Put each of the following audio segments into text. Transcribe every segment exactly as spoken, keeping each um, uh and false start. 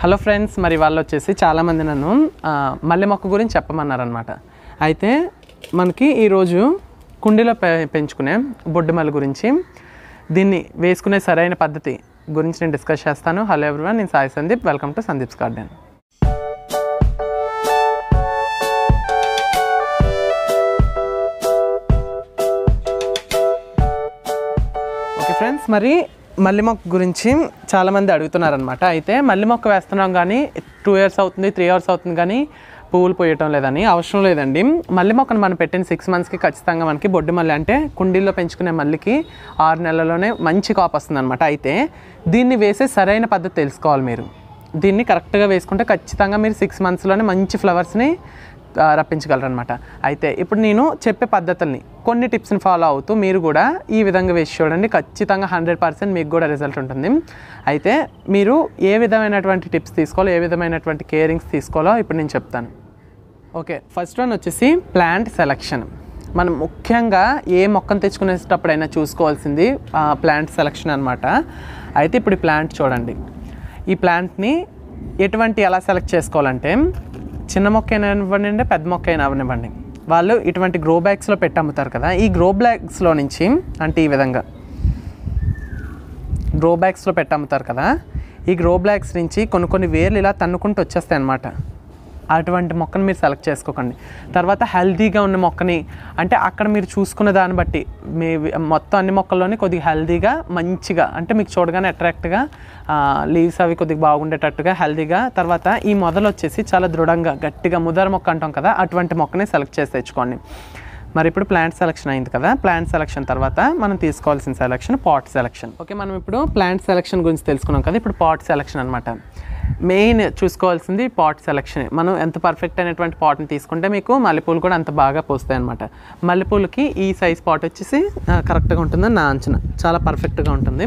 Hello friends మరి వాళ్ళు వచ్చేసి చాలా మంది నన్ను మల్లె మొక్క గురించి చెప్పమన్నారు అన్నమాట. అయితే మనకి ఈ రోజు కుండీలో పెంచుకునే బొడ్డుమల్లి గురించి దీన్ని వేసుకునే సరైన పద్ధతి గురించి నేను డిస్కస్ చేస్తాను. హలో ఎవరీవన్, నేను Sai Sandeep, welcome to Sandeep's garden. Okay friends, మరి మల్లి మొక్క గురించి చాలామంది అడుగుతున్నారనమాట. అయితే మల్లి మొక్క వేస్తున్నాం కానీ టూ ఇయర్స్ అవుతుంది, త్రీ ఇయర్స్ అవుతుంది కానీ పువ్వులు పోయటం లేదని అవసరం లేదండి. మల్లి మొక్కను మనం పెట్టిన సిక్స్ మంత్స్కి ఖచ్చితంగా మనకి బొడ్డు మల్లి అంటే కుండీల్లో పెంచుకునే మల్లికి ఆరు నెలల్లోనే మంచి కాపు వస్తుంది అనమాట. అయితే దీన్ని వేసే సరైన పద్ధతి తెలుసుకోవాలి. మీరు దీన్ని కరెక్ట్గా వేసుకుంటే ఖచ్చితంగా మీరు సిక్స్ మంత్స్లోనే మంచి ఫ్లవర్స్ని రప్పించగలరనమాట. అయితే ఇప్పుడు నేను చెప్పే పద్ధతుల్ని కొన్ని టిప్స్ని ఫాలో అవుతూ మీరు కూడా ఈ విధంగా వేసి చూడండి. ఖచ్చితంగా హండ్రెడ్ పర్సెంట్ మీకు కూడా రిజల్ట్ ఉంటుంది. అయితే మీరు ఏ విధమైనటువంటి టిప్స్ తీసుకోవాలో, ఏ విధమైనటువంటి కేరింగ్స్ తీసుకోవాలో ఇప్పుడు నేను చెప్తాను. ఓకే, ఫస్ట్ వన్ వచ్చేసి ప్లాంట్ సెలక్షన్. మనం ముఖ్యంగా ఏ మొక్కను తెచ్చుకునేటప్పుడైనా చూసుకోవాల్సింది ప్లాంట్ సెలక్షన్ అనమాట. అయితే ఇప్పుడు ఈ ప్లాంట్ చూడండి. ఈ ప్లాంట్ని ఎటువంటి ఎలా సెలెక్ట్ చేసుకోవాలంటే చిన్న మొక్క అయినా అవ్వనివ్వండి, పెద్ద మొక్క అయినా అవ్వనివ్వండి, వాళ్ళు ఇటువంటి గ్రో బ్యాగ్స్లో పెట్టి అమ్ముతారు కదా. ఈ గ్రో బ్యాగ్స్లో నుంచి అంటే ఈ విధంగా గ్రో బ్యాగ్స్లో పెట్టి అమ్ముతారు కదా, ఈ గ్రో బ్యాగ్స్ నుంచి కొన్ని కొన్ని వేర్లు ఇలా తన్నుకుంటూ వచ్చేస్తాయి అన్నమాట. అటువంటి మొక్కను మీరు సెలెక్ట్ చేసుకోకండి. తర్వాత హెల్దీగా ఉన్న మొక్కని అంటే అక్కడ మీరు చూసుకున్న దాన్ని బట్టి మీ మొత్తం అన్ని మొక్కల్లోనే కొద్దిగా హెల్దీగా మంచిగా అంటే మీకు చూడగానే అట్రాక్ట్గా లీవ్స్ అవి కొద్దిగా బాగుండేటట్టుగా హెల్దీగా, తర్వాత ఈ మొదలు వచ్చేసి చాలా దృఢంగా గట్టిగా ముదర మొక్క అంటాం కదా, అటువంటి మొక్కని సెలెక్ట్ చేసి తెచ్చుకోండి. మరి ఇప్పుడు ప్లాంట్ సెలక్షన్ అయింది కదా. ప్లాంట్ సెలక్షన్ తర్వాత మనం తీసుకోవాల్సిన సెలక్షన్ పాట్ సెలక్షన్. ఓకే, మనం ఇప్పుడు ప్లాంట్ సెలక్షన్ గురించి తెలుసుకున్నాం కదా, ఇప్పుడు పాట్ సెలక్షన్ అనమాట. మెయిన్ చూసుకోవాల్సింది పాట్ సెలక్షన్. మనం ఎంత పర్ఫెక్ట్ అయినటువంటి పాట్ని తీసుకుంటే మీకు మల్లెపూలు కూడా అంత బాగా పోస్తాయి అనమాట. మల్లెపూలకి ఈ సైజ్ పాట్ వచ్చేసి కరెక్ట్గా ఉంటుందని నా అంచనా, చాలా పర్ఫెక్ట్గా ఉంటుంది.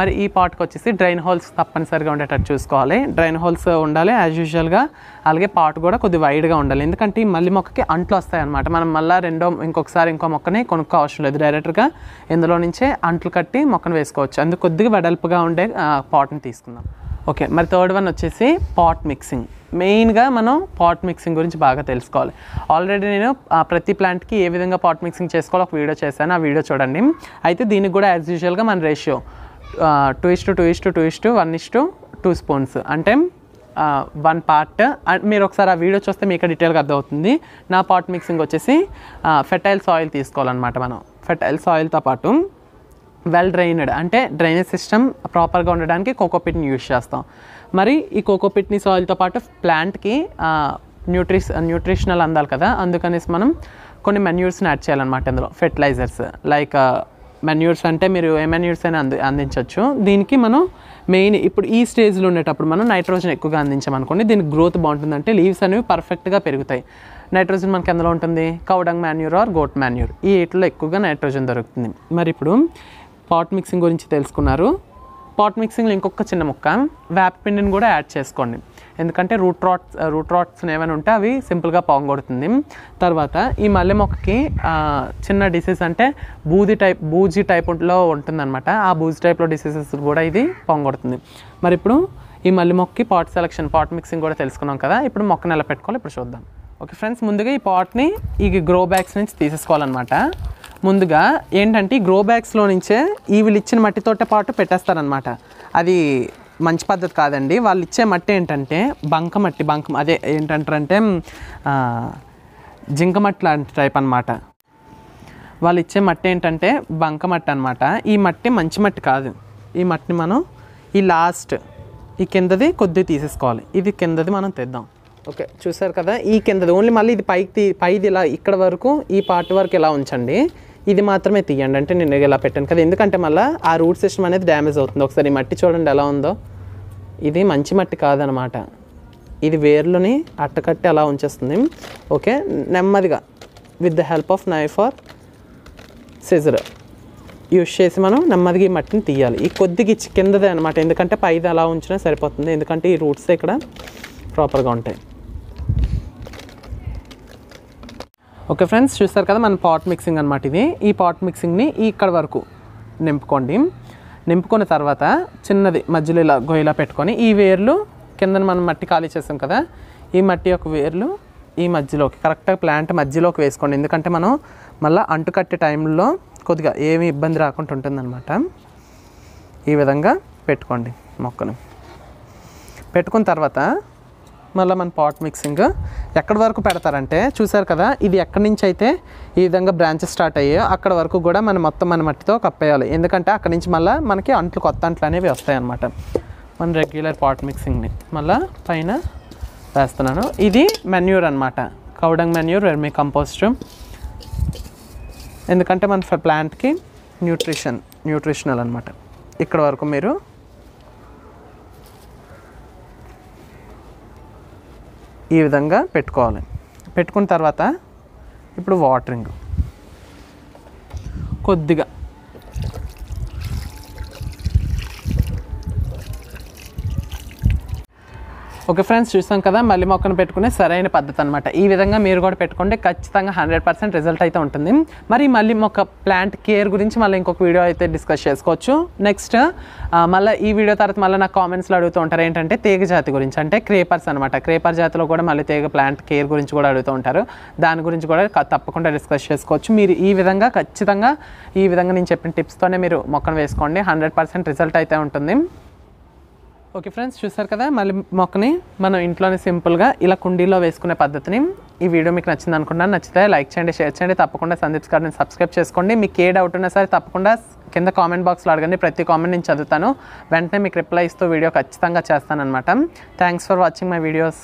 మరి ఈ పాట్కి వచ్చేసి డ్రైన్ హోల్స్ తప్పనిసరిగా ఉండేటట్టు చూసుకోవాలి. డ్రైన్ హోల్స్ ఉండాలి యాజ్ యూజువల్గా. అలాగే పాట్ కూడా కొద్ది వైడ్గా ఉండాలి, ఎందుకంటే ఈ మల్లి మొక్కకి అంట్లు వస్తాయి అనమాట. మనం మళ్ళీ రెండో ఇంకొకసారి ఇంకో మొక్కని కొనుక్కో అవసరం లేదు, డైరెక్ట్గా ఇందులో నుంచే అంట్లు కట్టి మొక్కను వేసుకోవచ్చు. అందుకు కొద్దిగా వెడల్పుగా ఉండే పాట్ని తీసుకుందాం. ఓకే, మరి థర్డ్ వన్ వచ్చేసి పాట్ మిక్సింగ్. మెయిన్గా మనం పాట్ మిక్సింగ్ గురించి బాగా తెలుసుకోవాలి. ఆల్రెడీ నేను ప్రతి ప్లాంట్కి ఏ విధంగా పాట్ మిక్సింగ్ చేసుకోవాలో ఒక వీడియో చేశాను, ఆ వీడియో చూడండి. అయితే దీనికి కూడా యాజ్ యూజువల్గా మన ratio two is to two is to two is to one is to two spoons అంటే వన్ పార్ట్. మీరు ఒకసారి ఆ వీడియో చూస్తే మీకు డీటెయిల్గా అర్థమవుతుంది. నా పాట్ మిక్సింగ్ వచ్చేసి ఫెర్టైల్ సాయిల్ తీసుకోవాలన్నమాట. మనం ఫెర్టైల్ సాయిల్తో పాటు వెల్ డ్రైన్డ్ అంటే డ్రైనేజ్ సిస్టమ్ ప్రాపర్గా ఉండడానికి కోకోపిట్ని యూజ్ చేస్తాం. మరి ఈ కోకోపిట్ని సాయిల్తో పాటు ప్లాంట్కి న్యూట్రిస్ న్యూట్రిషనల్ అందాలి కదా, అందుకనేసి మనం కొన్ని మెన్యూర్స్ని యాడ్ చేయాలన్నమాట. అందులో ఫెర్టిలైజర్స్ లైక్ మెన్యూర్స్ అంటే మీరు ఏ మెన్యూర్స్ అయినా అంది అందించవచ్చు దీనికి. మనం మెయిన్ ఇప్పుడు ఈ స్టేజ్లో ఉండేటప్పుడు మనం నైట్రోజన్ ఎక్కువగా అందించామనుకోండి, దీనికి గ్రోత్ బాగుంటుందంటే లీవ్స్ అనేవి పర్ఫెక్ట్గా పెరుగుతాయి. నైట్రోజన్ మనకి ఎందులో ఉంటుంది? Cow dung manure or goat manure, ఈ వీటిలో ఎక్కువగా నైట్రోజన్ దొరుకుతుంది. మరి ఇప్పుడు పాట్ మిక్సింగ్ గురించి తెలుసుకున్నారు. పాట్ మిక్సింగ్లో ఇంకొక చిన్న ముక్క వేపపిండిని కూడా యాడ్ చేసుకోండి, ఎందుకంటే రూట్ రాట్స్ రూట్ రాట్స్ ఏమైనా ఉంటే అవి సింపుల్గా పొంగొడుతుంది. తర్వాత ఈ మల్లె మొక్కకి చిన్న డిసీజ్ అంటే బూజీ టైప్ బూజీ టైప్లో ఉంటుందన్నమాట. ఆ బూజీ టైప్లో డిసీజెస్ కూడా ఇది పొంగొడుతుంది. మరి ఇప్పుడు ఈ మల్లె మొక్కకి పాట్ సెలక్షన్ పాట్ మిక్సింగ్ కూడా తెలుసుకున్నాం కదా, ఇప్పుడు మొక్కను ఎలా పెట్టుకోవాలి ఇప్పుడు చూద్దాం. ఓకే ఫ్రెండ్స్, ముందుగా ఈ పాట్ని ఈ గ్రో బ్యాగ్స్ నుంచి తీసేసుకోవాలన్నమాట. ముందుగా ఏంటంటే గ్రో బ్యాగ్స్లో నుంచే ఈ వీళ్ళు ఇచ్చిన మట్టితోట పాటు పెట్టేస్తారనమాట. అది మంచి పద్ధతి కాదండి. వాళ్ళు ఇచ్చే మట్టి ఏంటంటే బంక మట్టి, బంక అదే ఏంటంటారంటే జింక మట్టి లాంటి టైప్ అనమాట. వాళ్ళు ఇచ్చే మట్టి ఏంటంటే బంక మట్టి అనమాట. ఈ మట్టి మంచి మట్టి కాదు. ఈ మట్టిని మనం ఈ లాస్ట్ ఈ కిందది కొద్దిగా తీసేసుకోవాలి, ఇది కిందది మనం తెద్దాం. ఓకే చూసారు కదా, ఈ కిందది ఓన్లీ మళ్ళీ ఇది పైకి పైది ఇలా ఇక్కడ వరకు ఈ పార్ట్ వరకు ఇలా ఉంచండి, ఇది మాత్రమే తీయండి. అంటే నేను ఇలా పెట్టాను కదా, ఎందుకంటే మళ్ళీ ఆ రూట్ సిస్టమ్ అనేది డ్యామేజ్ అవుతుంది. ఒకసారి ఈ మట్టి చూడండి ఎలా ఉందో, ఇది మంచి మట్టి కాదనమాట. ఇది వేర్లని అట్టకట్టి అలా ఉంచేస్తుంది. ఓకే, నెమ్మదిగా with the help of knife or scissor use చేసి మనం నెమ్మదిగా ఈ మట్టిని తీయాలి. ఈ కొద్దిగా ఇచ్చి కిందదే అనమాట, ఎందుకంటే పైది అలా ఉంచినా సరిపోతుంది, ఎందుకంటే ఈ రూట్స్ ఇక్కడ ప్రాపర్గా ఉంటాయి. ఓకే ఫ్రెండ్స్, చూస్తారు కదా మన పాట్ మిక్సింగ్ అనమాట. ఇది ఈ పాట్ మిక్సింగ్ని ఇక్కడ వరకు నింపుకోండి. నింపుకున్న తర్వాత చిన్నది మధ్యలో ఇలా గొయ్యలా పెట్టుకొని ఈ వేర్లు కిందన మనం మట్టి ఖాళీ చేసాం కదా ఈ మట్టి యొక్క వేర్లు ఈ మధ్యలోకి కరెక్ట్ ప్లాంట్ మధ్యలోకి వేసుకోండి ఎందుకంటే మనం మళ్ళీ అంటు కట్టే టైంలో కొద్దిగా ఏమీ ఇబ్బంది రాకుండా ఉంటుందన్నమాట ఈ విధంగా పెట్టుకోండి మొక్కను పెట్టుకున్న తర్వాత మళ్ళీ మన పాట్ మిక్సింగ్ ఎక్కడి వరకు పెడతారంటే చూసారు కదా ఇది ఎక్కడి నుంచి అయితే ఈ విధంగా బ్రాంచెస్ స్టార్ట్ అయ్యాయో అక్కడ వరకు కూడా మనం మొత్తం మన మట్టితో కప్పేయాలి ఎందుకంటే అక్కడి నుంచి మళ్ళీ మనకి అంట్లు కొత్త అంట్లు అనేవి వస్తాయన్నమాట మన రెగ్యులర్ పాట్ మిక్సింగ్ని మళ్ళీ పైన వేస్తున్నాను ఇది మెన్యూర్ అనమాట కౌడంగ్ మెన్యూర్ వెర్మీ కంపోస్ట్ ఎందుకంటే మన ప్లాంట్కి న్యూట్రిషన్ న్యూట్రిషనల్ అనమాట ఇక్కడ వరకు మీరు ఈ విధంగా పెట్టుకోవాలి పెట్టుకున్న తర్వాత ఇప్పుడు వాటరింగ్ కొద్దిగా ఓకే ఫ్రెండ్స్ చూసాం కదా మల్లి మొక్కను పెట్టుకునే సరైన పద్ధతి అనమాట ఈ విధంగా మీరు కూడా పెట్టుకుంటే ఖచ్చితంగా హండ్రెడ్ పర్సెంట్ రిజల్ట్ అయితే ఉంటుంది మరి మల్లి మొక్క ప్లాంట్ కేర్ గురించి మళ్ళీ ఇంకొక వీడియో అయితే డిస్కస్ చేసుకోవచ్చు నెక్స్ట్ మళ్ళీ ఈ వీడియో తర్వాత మళ్ళీ నాకు కామెంట్స్లో అడుగుతూ ఉంటారు ఏంటంటే తీగ జాతి గురించి అంటే క్రేపర్స్ అనమాట క్రేపర్ జాతిలో కూడా మళ్ళీ తీగ ప్లాంట్ కేర్ గురించి కూడా అడుగుతూ ఉంటారు దాని గురించి కూడా తప్పకుండా డిస్కస్ చేసుకోవచ్చు మీరు ఈ విధంగా ఖచ్చితంగా ఈ విధంగా నేను చెప్పిన టిప్స్తోనే మీరు మొక్కను వేసుకోండి హండ్రెడ్ పర్సెంట్ రిజల్ట్ అయితే ఉంటుంది ఓకే ఫ్రెండ్స్ చూసారు కదా మళ్ళీ మొక్కని మనం ఇంట్లోనే సింపుల్గా ఇలా కుండీలో వేసుకునే పద్ధతిని ఈ వీడియో మీకు నచ్చింది అనుకుంటున్నాను నచ్చితే లైక్ చేయండి షేర్ చేయండి తప్పకుండా సందీప్స్ గార్డెన్ సబ్స్క్రైబ్ చేసుకోండి మీకు ఏ డౌట్ ఉన్నా సరే తప్పకుండా కింద కామెంట్ బాక్స్లో అడగండి ప్రతి కామెంట్ నేను చదువుతాను వెంటనే మీకు రిప్లై ఇస్తూ వీడియో ఖచ్చితంగా చేస్తానన్నమాట thanks for watching my videos